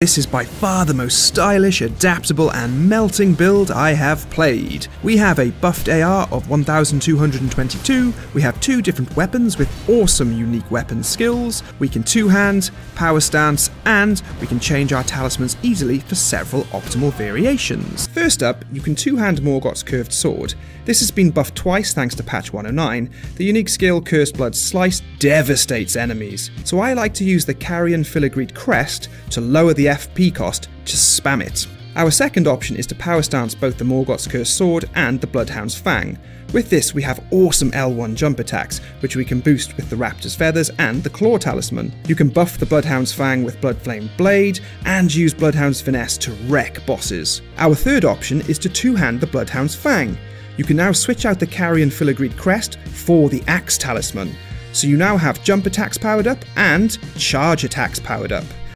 This is by far the most stylish, adaptable and melting build I have played. We have a buffed AR of 1222, we have two different weapons with awesome unique weapon skills, we can two-hand, power stance and we can change our talismans easily for several optimal variations. First up, you can two-hand Morgott's Cursed Sword. This has been buffed twice thanks to patch 109. The unique skill Cursed Blood Slice devastates enemies, so I like to use the Carrion Filigreed Crest to lower the FP cost, just spam it. Our second option is to power stance both the Morgott's Cursed Sword and the Bloodhound's Fang. With this we have awesome L1 jump attacks, which we can boost with the Raptor's Feathers and the Claw Talisman. You can buff the Bloodhound's Fang with Bloodflame Blade, and use Bloodhound's Finesse to wreck bosses. Our third option is to two-hand the Bloodhound's Fang. You can now switch out the Carrion Filigreed Crest for the Axe Talisman, so you now have jump attacks powered up and charge attacks powered up.